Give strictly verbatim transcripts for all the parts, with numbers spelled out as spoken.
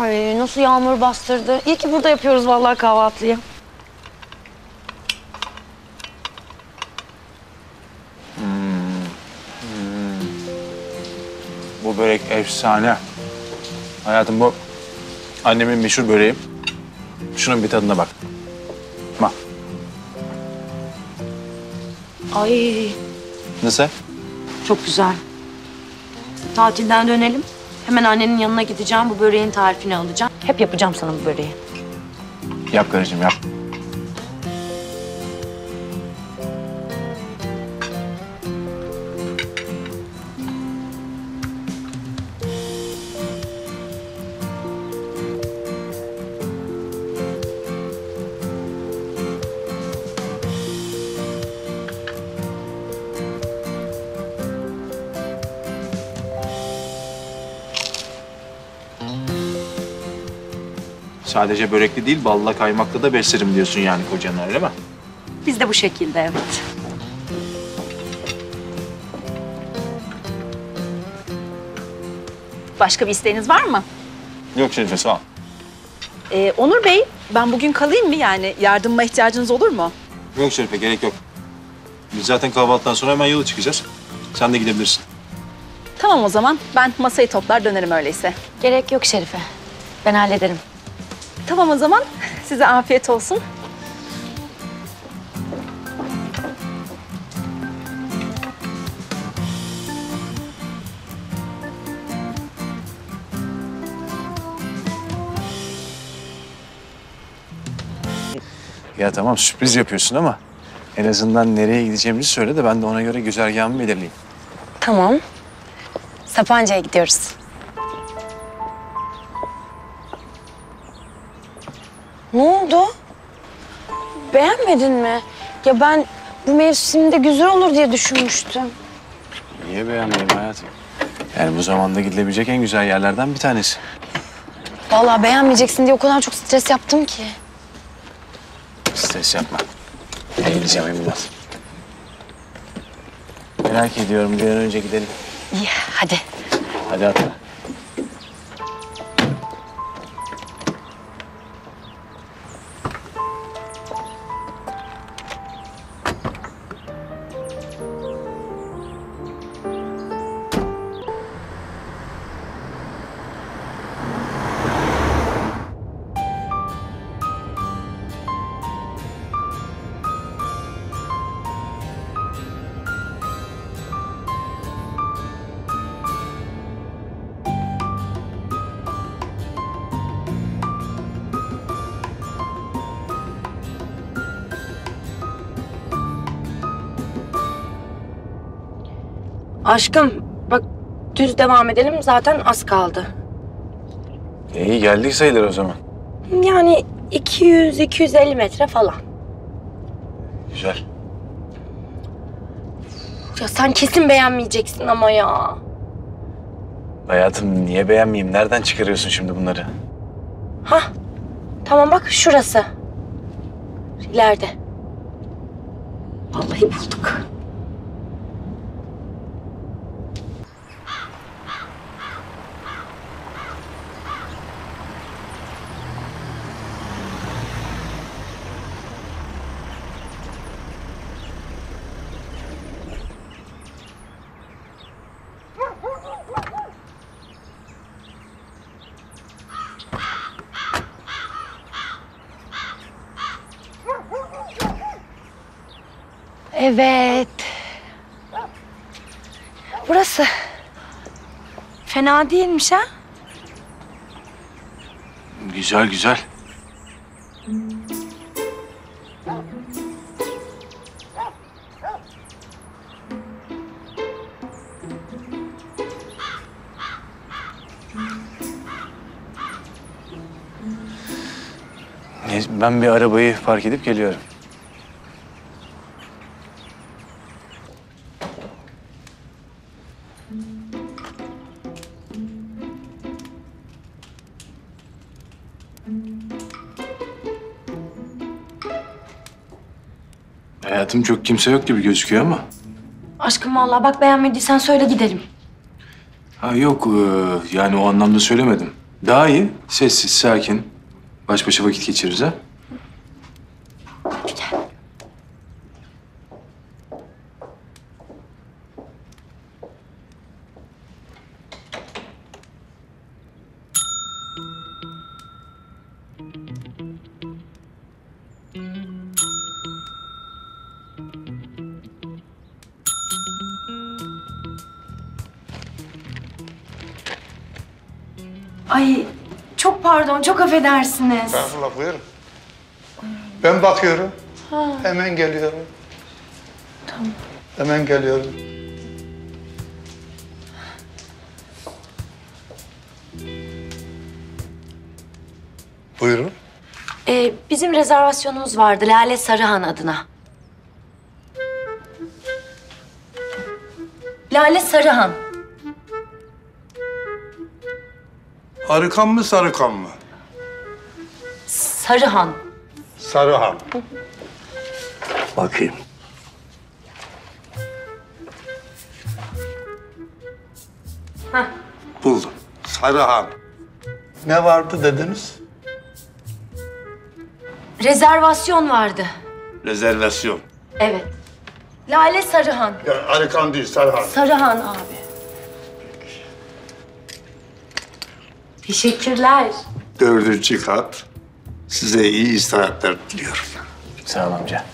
Ay nasıl yağmur bastırdı. İyi ki burada yapıyoruz vallahi kahvaltıyı. Hmm. Hmm. Bu börek efsane. Hayatım bu annemin meşhur böreği. Şunun bir tadına bak. Bak. Ay. Nasıl? Çok güzel. Tatilden dönelim. Hemen annenin yanına gideceğim, bu böreğin tarifini alacağım. Hep yapacağım sana bu böreği. Yap karıcığım, yap. Sadece börekli değil, balla kaymaklı da beslerim diyorsun yani kocana, öyle mi? Biz de bu şekilde, evet. Başka bir isteğiniz var mı? Yok Şerife, sağ ol. Ee, Onur Bey, ben bugün kalayım mı yani? Yardımıma ihtiyacınız olur mu? Yok Şerife, gerek yok. Biz zaten kahvaltıdan sonra hemen yola çıkacağız. Sen de gidebilirsin. Tamam o zaman, ben masayı toplar dönerim öyleyse. Gerek yok Şerife, ben hallederim. Tamam o zaman, size afiyet olsun. Ya tamam, sürpriz yapıyorsun ama en azından nereye gideceğimizi söyle de ben de ona göre güzergahımı belirleyeyim. Tamam, Sapanca'ya gidiyoruz. Ne oldu? Beğenmedin mi? Ya ben bu mevsimde güzel olur diye düşünmüştüm. Niye beğenmeyeyim hayatım? Yani bu zamanda gidilebilecek en güzel yerlerden bir tanesi. Vallahi beğenmeyeceksin diye o kadar çok stres yaptım ki. Stres yapma. Eğileceğim emin ol. Merak ediyorum, bir an önce gidelim. İyi, hadi. Hadi atla. Aşkım, bak düz devam edelim. Zaten az kaldı. İyi, geldik sayılır o zaman. Yani iki yüz iki yüz elli metre falan. Güzel. Ya sen kesin beğenmeyeceksin ama ya. Hayatım, niye beğenmeyeyim? Nereden çıkarıyorsun şimdi bunları? Hah, tamam bak şurası. İleride. Vallahi bulduk. Evet. Burası. Fena değilmiş ha? Güzel güzel. Ben bir arabayı park edip geliyorum. Hayatım çok kimse yok gibi gözüküyor ama. Aşkım vallahi bak beğenmediysen söyle gidelim. Ha yok yani o anlamda söylemedim. Daha iyi. Sessiz, sakin. Baş başa vakit geçiririz ha. Ay çok pardon, çok affedersiniz. Estağfurullah, buyurun. Ben bakıyorum. Ha. Hemen geliyorum. Tamam. Hemen geliyorum. Buyurun. Ee, bizim rezervasyonumuz vardı Lale Sarıhan adına. Lale Sarıhan. Arıkan mı, Sarıkan mı? Sarıhan. Sarıhan. Bakayım. Hah. Buldum. Sarıhan. Ne vardı dediniz? Rezervasyon vardı. Rezervasyon. Evet. Lale Sarıhan. Yani Arıkan değil, Sarıhan. Sarıhan abi. Teşekkürler. Dördüncü kat. Size iyi istirahatler diliyorum. Sağ ol amca.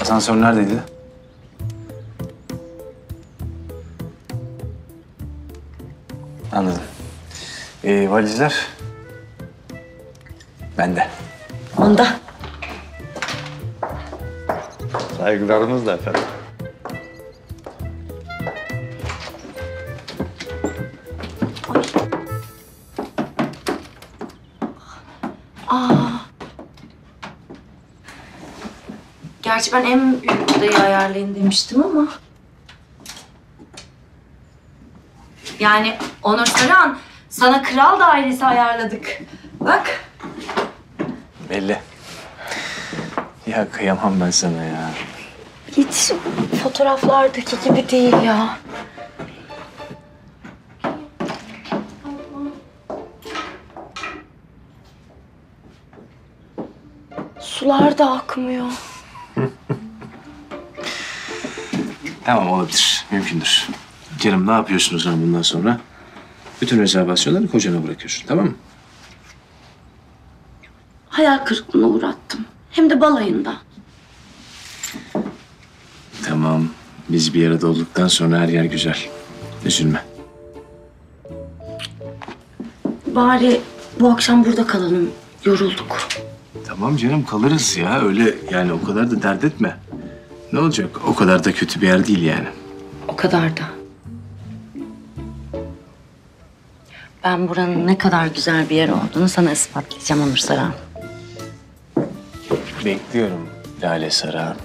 Asansör neredeydi? Anladım. Ee, valizler? Bende. Onda. Saygılarımızla efendim. Gerçi ben en büyük odayı ayarlayın demiştim ama... Yani Onur Sarıhan, sana kral dairesi ayarladık. Bak. Belli. Ya kıyamam ben sana ya. Hiç fotoğraflardaki gibi değil ya. Sular da akmıyor. Tamam, olabilir, mümkündür. Canım, ne yapıyorsunuz lan bundan sonra? Bütün rezervasyonları kocana bırakıyorsun, tamam mı? Hayal kırıklığına uğrattım. Hem de balayında. Tamam, biz bir arada olduktan sonra her yer güzel. Üzülme. Bari bu akşam burada kalalım, yorulduk. Tamam canım, kalırız ya. Öyle yani, o kadar da dert etme. Ne olacak? O kadar da kötü bir yer değil yani. O kadar da. Ben buranın ne kadar güzel bir yer olduğunu sana ispatlayacağım Onur Sarıhan. Bekliyorum Lale Sarıhan.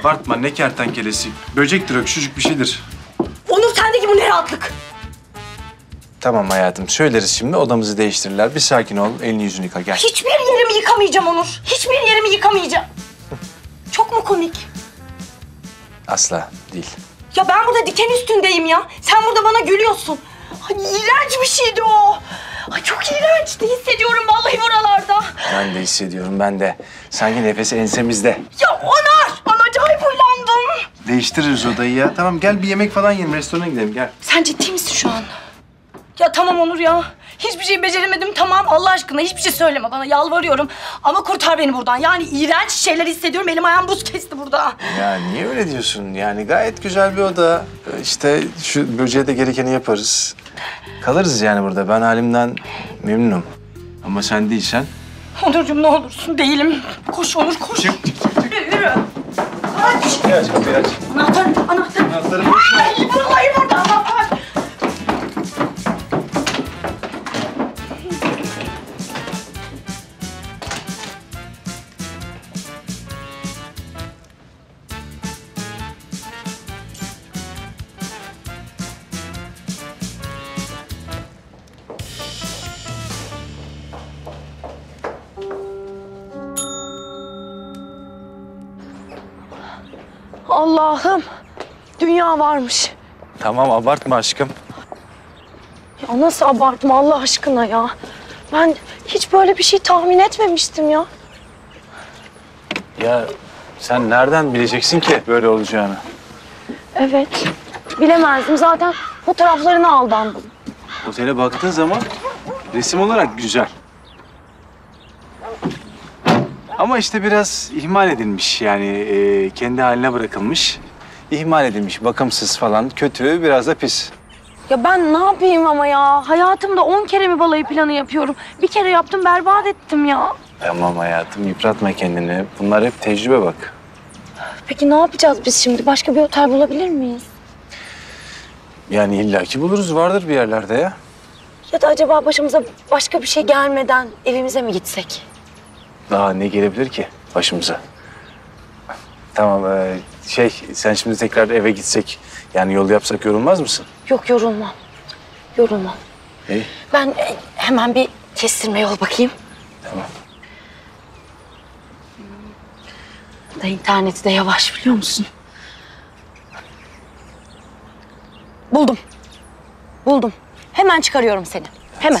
Abartma, ne kertenkelesi? Böcektir, öküşücük bir şeydir. Onur, sendeki bu ne rahatlık? Tamam hayatım, söyleriz şimdi, odamızı değiştirirler. Bir sakin ol, elini yüzünü yıka, gel. Hiçbir yerimi yıkamayacağım Onur. Hiçbir yerimi yıkamayacağım. Çok mu komik? Asla değil. Ya ben burada diken üstündeyim ya. Sen burada bana gülüyorsun. Ay, iğrenç bir şeydi o. Ay, çok iğrençti. Hissediyorum vallahi buralarda. Ben de hissediyorum, ben de. Sanki nefesi ensemizde. Ya Onur! Acayip uylandım. Değiştiririz odayı ya. Tamam, gel bir yemek falan yiyelim. Restorana gidelim, gel. Sen ciddi misin şu an? Ya tamam Onur ya. Hiçbir şey beceremedim, tamam. Allah aşkına hiçbir şey söyleme bana. Yalvarıyorum. Ama kurtar beni buradan. Yani iğrenç şeyler hissediyorum. Elim ayağım buz kesti burada. Ya niye öyle diyorsun? Yani gayet güzel bir oda. İşte şu böceğe de gerekeni yaparız. Kalırız yani burada. Ben halimden memnunum. Ama sen değilsen... Onurcuğum, ne olursun değilim. Koş Onur, koş. Çık, çık, çık. Yürü, yürü. Aç! Kapıyı aç, kapıyı aç. Anahtar, anahtar. Anahtarım. Ay, vallahi burada anahtar. Allah'ım, dünya varmış. Tamam, abartma aşkım. Ya nasıl abartma Allah aşkına ya? Ben hiç böyle bir şey tahmin etmemiştim ya. Ya sen nereden bileceksin ki böyle olacağını? Evet, bilemezdim. Zaten fotoğraflarına aldandım. Otele baktığın zaman resim olarak güzel. Ama işte biraz ihmal edilmiş, yani e, kendi haline bırakılmış. İhmal edilmiş, bakımsız falan, kötü, biraz da pis. Ya ben ne yapayım ama ya? Hayatımda on kere mi balayı planı yapıyorum? Bir kere yaptım, berbat ettim ya. Tamam hayatım, yıpratma kendini. Bunlar hep tecrübe bak. Peki ne yapacağız biz şimdi? Başka bir otel bulabilir miyiz? Yani illaki buluruz, vardır bir yerlerde ya. Ya da acaba başımıza başka bir şey gelmeden evimize mi gitsek? Daha ne gelebilir ki başımıza? Tamam, şey, sen şimdi tekrar eve gitsek, yani yol yapsak yorulmaz mısın? Yok, yorulmam. Yorulmam. İyi. Ben hemen bir kestirme yol bakayım. Tamam. Da interneti de yavaş, biliyor musun? Buldum. Buldum. Hemen çıkarıyorum seni. Evet. Hemen.